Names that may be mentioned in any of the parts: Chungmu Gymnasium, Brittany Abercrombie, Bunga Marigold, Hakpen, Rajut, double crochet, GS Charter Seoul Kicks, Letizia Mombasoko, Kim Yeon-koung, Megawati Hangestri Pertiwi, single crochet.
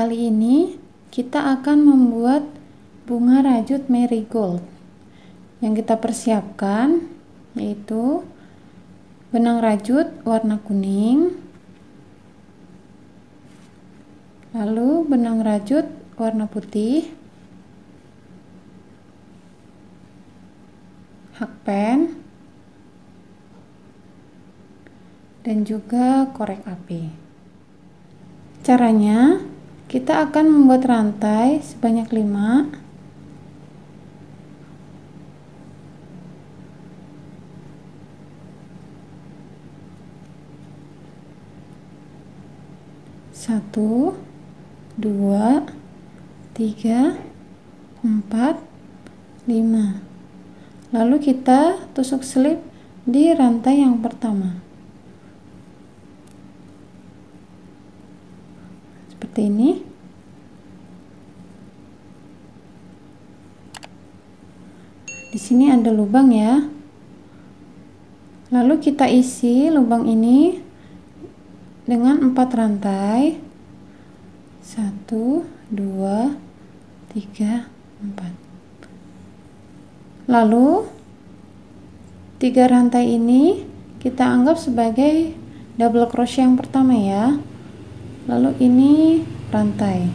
kali ini kita akan membuat bunga rajut marigold. Yang kita persiapkan yaitu benang rajut warna kuning, lalu benang rajut warna putih, hakpen, dan juga korek api. Caranya, kita akan membuat rantai sebanyak 5. Satu, dua, tiga, empat, 5. Lalu kita tusuk slip di rantai yang pertama. Seperti ini. Di sini ada lubang ya. Lalu kita isi lubang ini dengan 4 rantai. 1, 2, 3, 4. Lalu 3 rantai ini kita anggap sebagai double crochet yang pertama ya. Lalu ini rantai.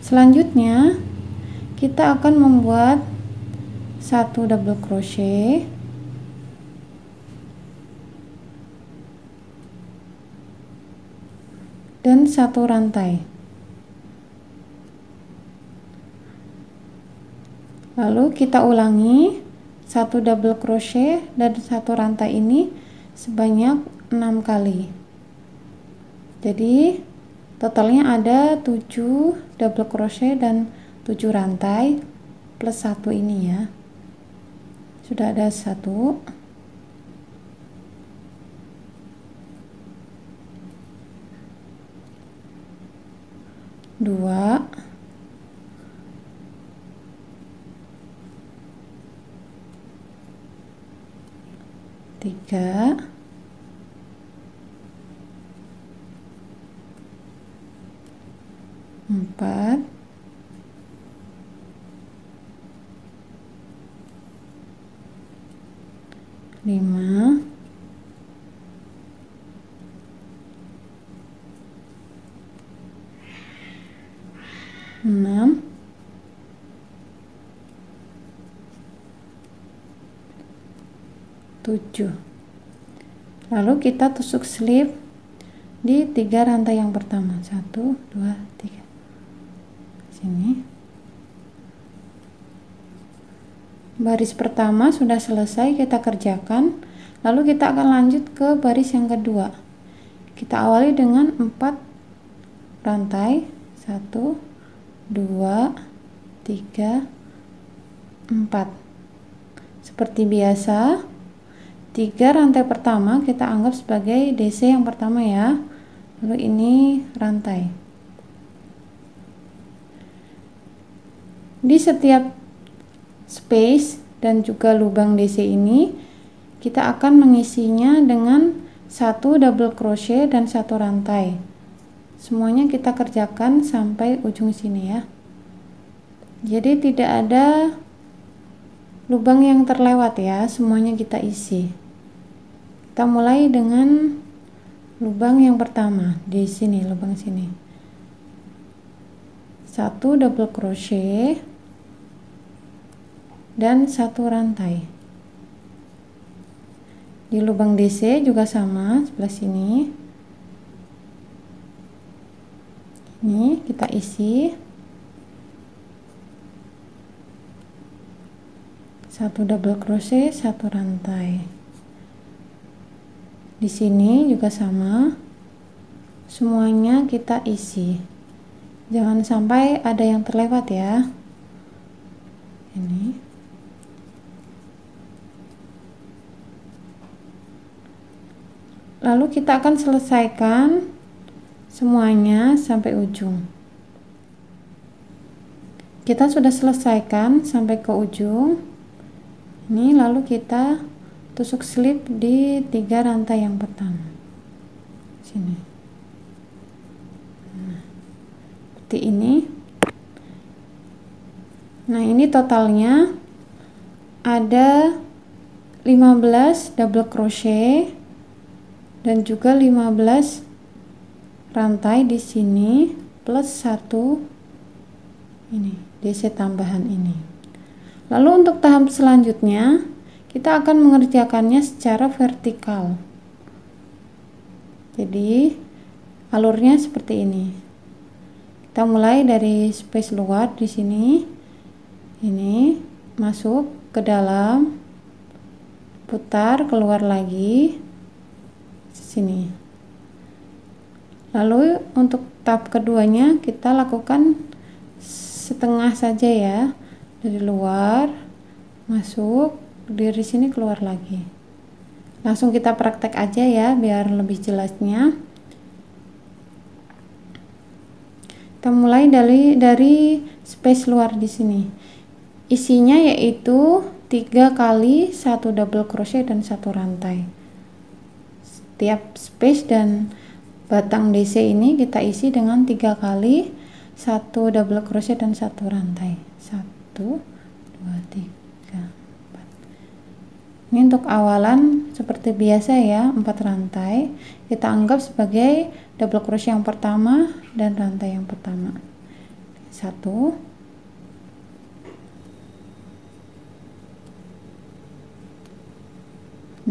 Selanjutnya kita akan membuat 1 double crochet, dan 1 rantai. Lalu kita ulangi 1 double crochet dan 1 rantai ini sebanyak 6 kali. Jadi totalnya ada 7 double crochet dan 7 rantai plus 1 ini ya. Sudah ada 1. Dua. Tiga. 4, 5, 6, 7. Lalu kita tusuk slip di 3 rantai yang pertama. 1, 2, 3. Ini baris pertama sudah selesai kita kerjakan, lalu kita akan lanjut ke baris yang kedua. Kita awali dengan 4 rantai. 1, 2, 3, 4. Seperti biasa, 3 rantai pertama kita anggap sebagai DC yang pertama ya. Lalu ini rantai. Di setiap space dan juga lubang DC ini kita akan mengisinya dengan 1 double crochet dan 1 rantai. Semuanya kita kerjakan sampai ujung sini ya. Jadi tidak ada lubang yang terlewat ya, semuanya kita isi. Kita mulai dengan lubang yang pertama di sini, lubang sini. 1 double crochet dan 1 rantai. Di lubang DC juga sama, sebelah sini. Ini kita isi 1 double crochet, 1 rantai. Di sini juga sama. Semuanya kita isi. Jangan sampai ada yang terlewat ya. Ini. Lalu kita akan selesaikan semuanya sampai ujung. Kita sudah selesaikan sampai ke ujung. Ini lalu kita tusuk slip di 3 rantai yang pertama. Sini. Nah. seperti ini. Nah, ini totalnya ada 15 double crochet dan juga 15 rantai di sini plus 1 ini DC tambahan ini. Lalu untuk tahap selanjutnya kita akan mengerjakannya secara vertikal. Jadi alurnya seperti ini. Kita mulai dari space luar di sini. Ini masuk ke dalam, putar keluar lagi sini. Lalu untuk tahap keduanya kita lakukan setengah saja ya. Dari luar masuk, dari sini keluar lagi. Langsung kita praktek aja ya biar lebih jelasnya. Kita mulai dari space luar di sini. Isinya yaitu 3 kali 1 double crochet dan 1 rantai. Setiap space dan batang DC ini kita isi dengan 3 kali 1 double crochet dan 1 rantai. 1 2 3 4. Ini untuk awalan seperti biasa ya, 4 rantai. Kita anggap sebagai double crochet yang pertama dan rantai yang pertama. 1 2 3.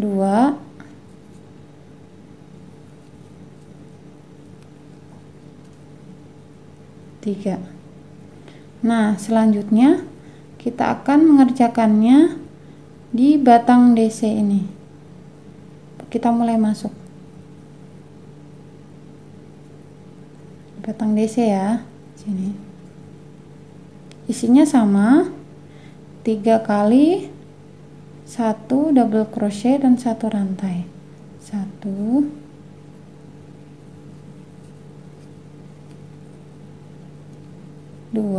Nah, selanjutnya kita akan mengerjakannya di batang DC ini. Kita mulai masuk batang DC ya, sini. Isinya sama, 3 kali 1 double crochet dan 1 rantai. 1 2 3.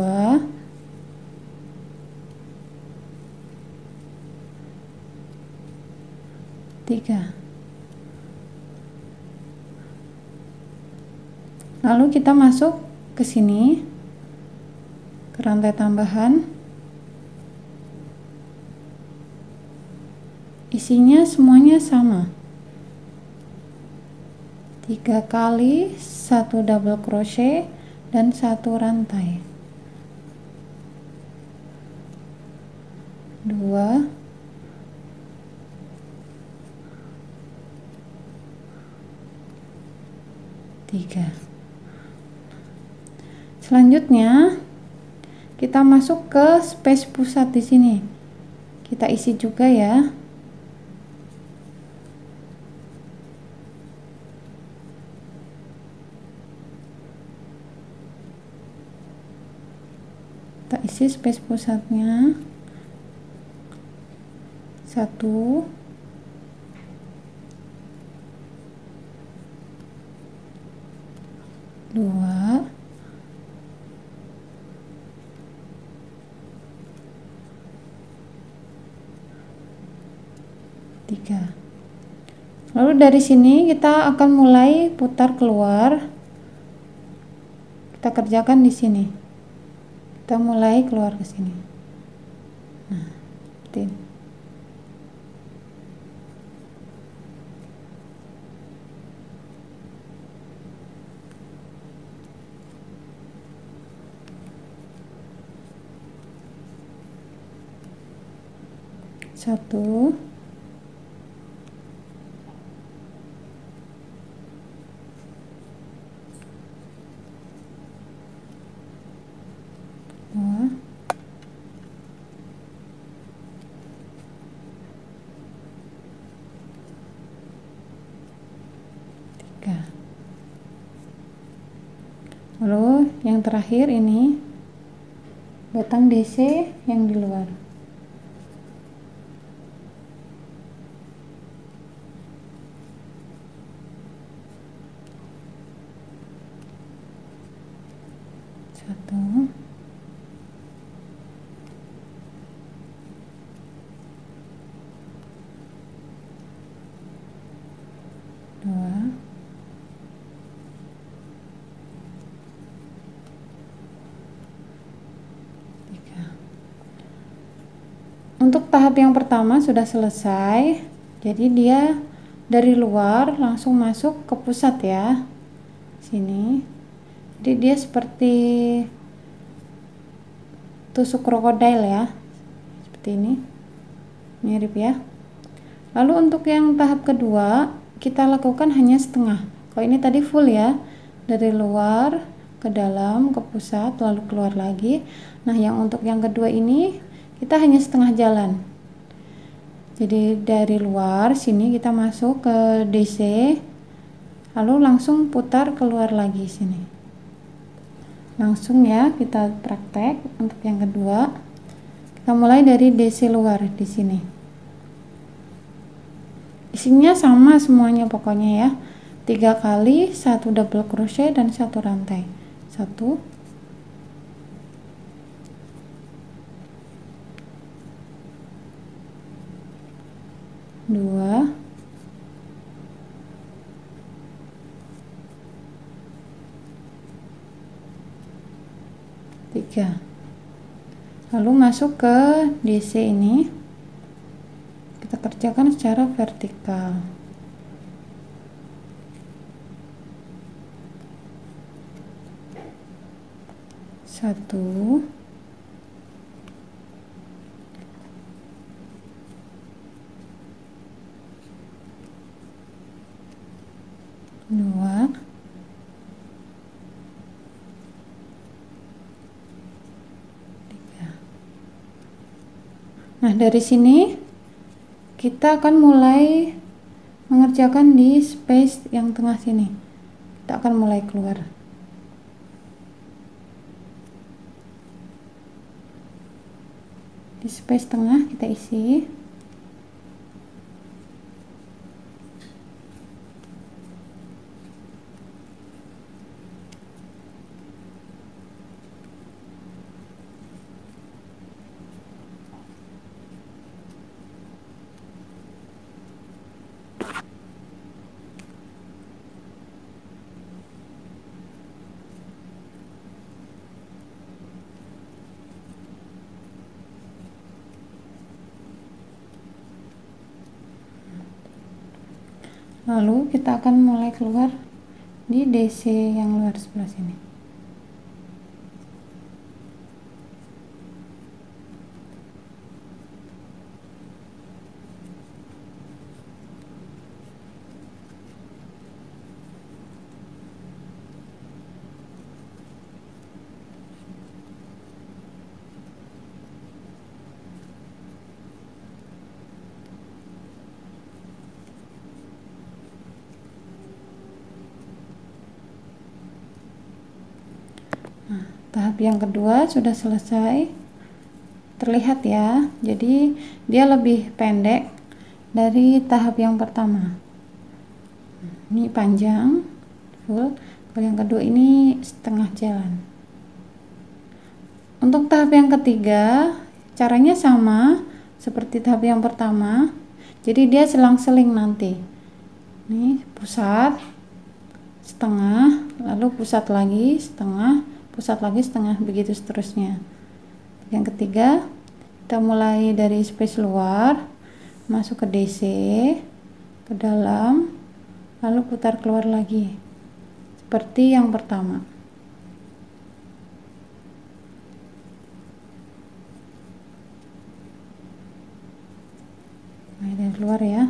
Lalu kita masuk ke sini, ke rantai tambahan. Isinya semuanya sama, 3 kali 1 double crochet dan 1 rantai. 2 3. Selanjutnya kita masuk ke space pusat di sini. Kita isi juga ya. 1 2 3. Lalu dari sini kita akan mulai putar keluar. Kita kerjakan di sini. Kita mulai keluar ke sini. Nah, seperti ini. Satu, dua, tiga. Lalu yang terakhir ini batang DC yang di luar. 1 2 Untuk tahap yang pertama sudah selesai, jadi dia dari luar langsung masuk ke pusat ya, sini. Jadi dia seperti tusuk krokodil ya, seperti ini, mirip ya. Lalu untuk yang tahap kedua kita lakukan hanya setengah. Kalau ini tadi full ya, dari luar ke dalam ke pusat lalu keluar lagi. Nah, yang untuk yang kedua ini kita hanya setengah jalan. Jadi dari luar sini kita masuk ke DC, lalu langsung putar keluar lagi sini. Langsung ya kita praktek untuk yang kedua. Kita mulai dari DC luar di sini. Isinya sama semuanya pokoknya ya. 3 kali 1 double crochet dan 1 rantai. 1 2 3. Lalu masuk ke DC ini. Kita kerjakan secara vertikal. Satu, dua, tiga. Nah, dari sini kita akan mulai mengerjakan di space yang tengah sini. Kita akan mulai keluar. Di space tengah kita isi, lalu kita akan mulai keluar di DC yang luar sebelah sini. Tahap yang kedua sudah selesai, terlihat ya, jadi dia lebih pendek dari tahap yang pertama. Ini panjang full, kalau yang kedua ini setengah jalan. Untuk tahap yang ketiga caranya sama seperti tahap yang pertama, jadi dia selang-seling nanti. Ini pusat, setengah, lalu pusat lagi, setengah, pusat lagi, setengah, begitu seterusnya. Yang ketiga kita mulai dari space luar, masuk ke DC, ke dalam, lalu putar keluar lagi seperti yang pertama. Mulai dari luar ya,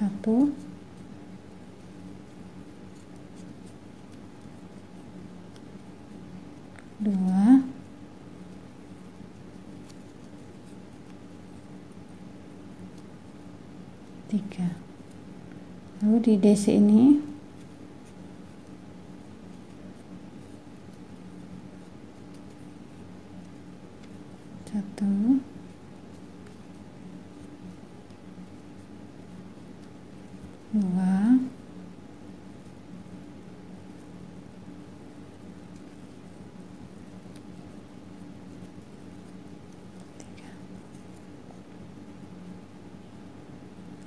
1 2 3. Lalu di DC ini satu, dua,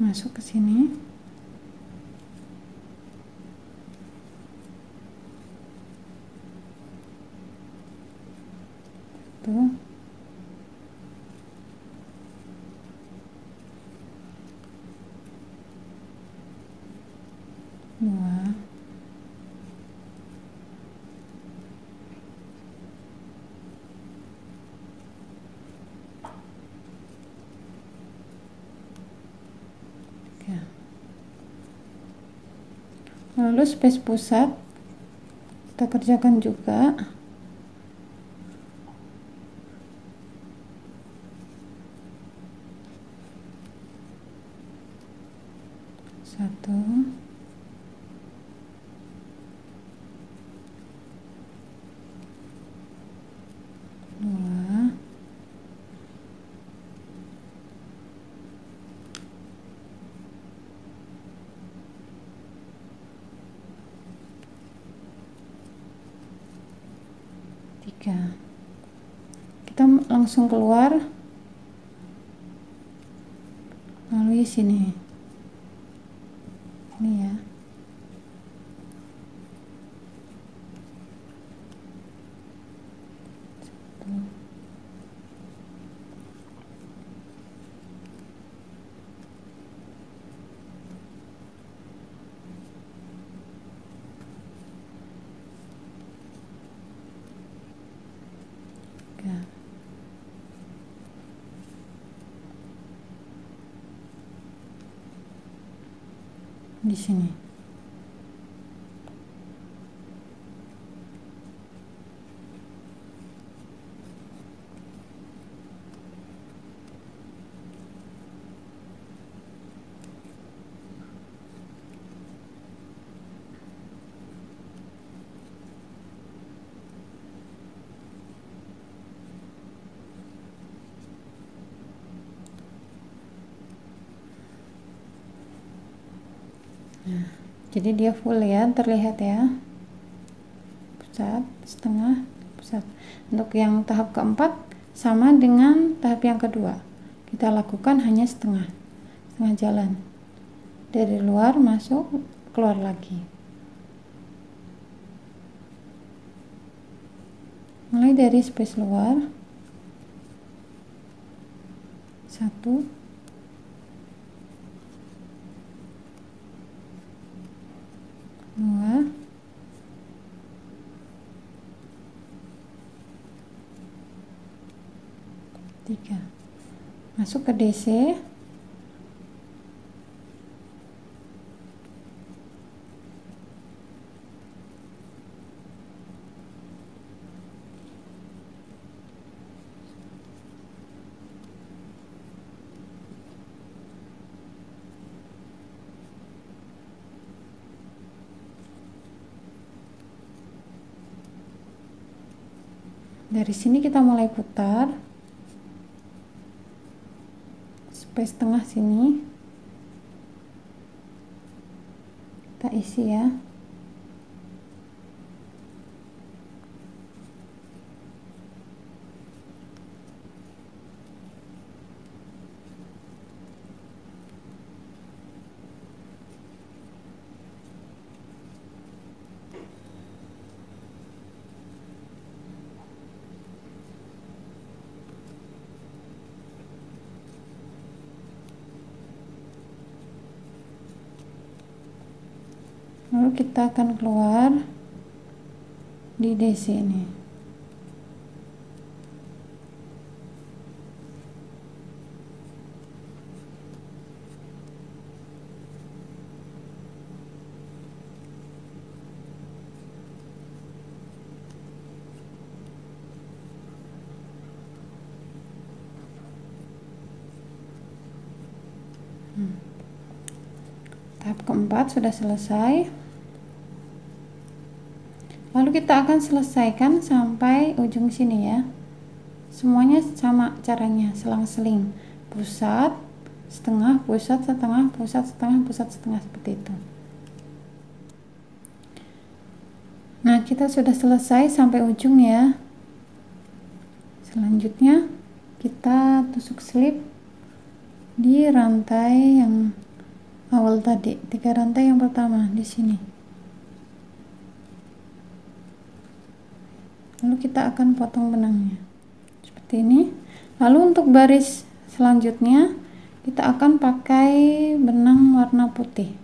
masuk ke sini, satu, lalu space pusat kita kerjakan juga. Satu, dua, tiga. Kita langsung keluar melalui sini. Ini ya, satu, tiga. Di sini. Nah, jadi dia full ya, terlihat ya, pusat, setengah, pusat. Untuk yang tahap keempat sama dengan tahap yang kedua, kita lakukan hanya setengah jalan dari luar masuk keluar lagi. Mulai dari space luar, satu. Dua, tiga, masuk ke DC, dari sini kita mulai putar space tengah sini kita isi ya, lalu kita akan keluar di DC ini. Tahap keempat sudah selesai. Lalu kita akan selesaikan sampai ujung sini ya. Semuanya sama caranya, selang-seling, pusat, setengah, pusat, setengah, pusat, setengah, pusat, setengah, seperti itu. Nah, kita sudah selesai sampai ujung ya. Selanjutnya kita tusuk slip di rantai yang awal tadi, 3 rantai yang pertama di sini. Lalu kita akan potong benangnya seperti ini. Lalu untuk baris selanjutnya kita akan pakai benang warna putih.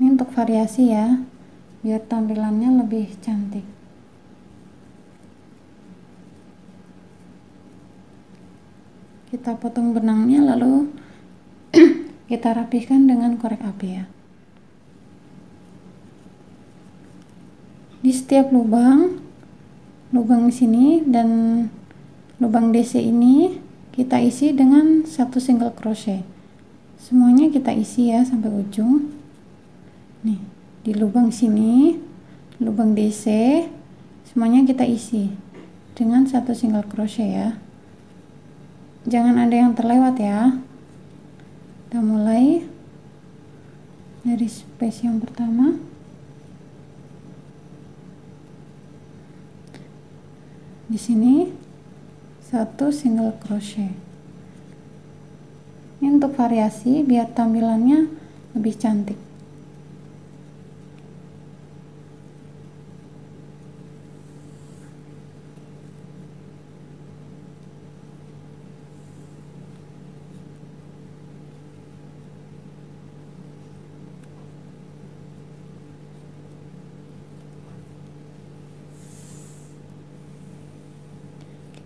Ini untuk variasi ya, biar tampilannya lebih cantik. kita potong benangnya, lalu kita rapihkan dengan korek api ya. Di setiap lubang di sini dan lubang DC ini kita isi dengan satu single crochet. Semuanya kita isi ya sampai ujung. Nih, di lubang sini, lubang DC, semuanya kita isi dengan satu single crochet ya. Jangan ada yang terlewat ya. Kita mulai dari space yang pertama. Di sini satu single crochet. Ini untuk variasi biar tampilannya lebih cantik.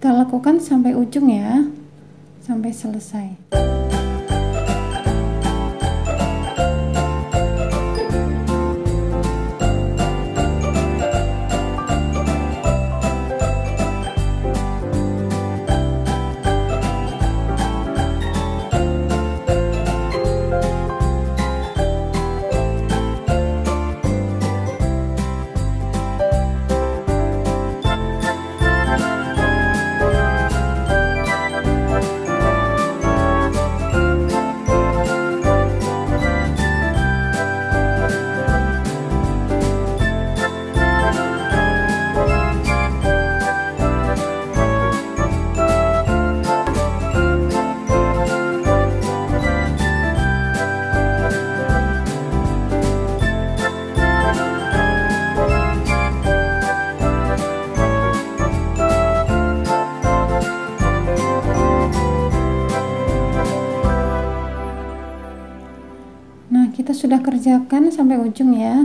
Kita lakukan sampai ujung ya, sampai selesai. Sudah kerjakan sampai ujung ya.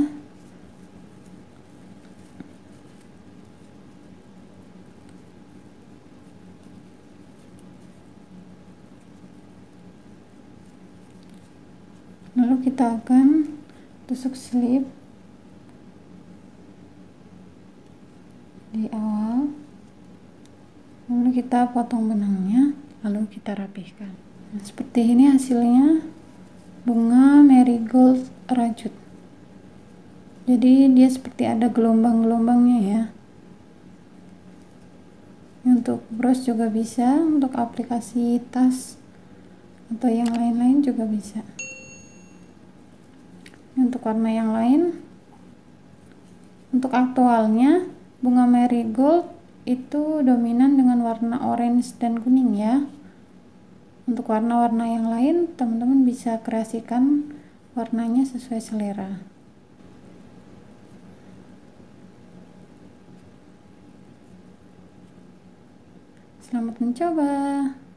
Lalu kita akan tusuk slip di awal. Lalu kita potong benangnya, lalu kita rapihkan. Nah, seperti ini hasilnya. Bunga marigold rajut. Jadi dia seperti ada gelombang-gelombangnya ya. Untuk bros juga bisa, untuk aplikasi tas atau yang lain-lain juga bisa. Untuk warna yang lain, untuk aktualnya bunga marigold itu dominan dengan warna orange dan kuning ya. Untuk warna-warna yang lain, teman-teman bisa kreasikan warnanya sesuai selera. Selamat mencoba.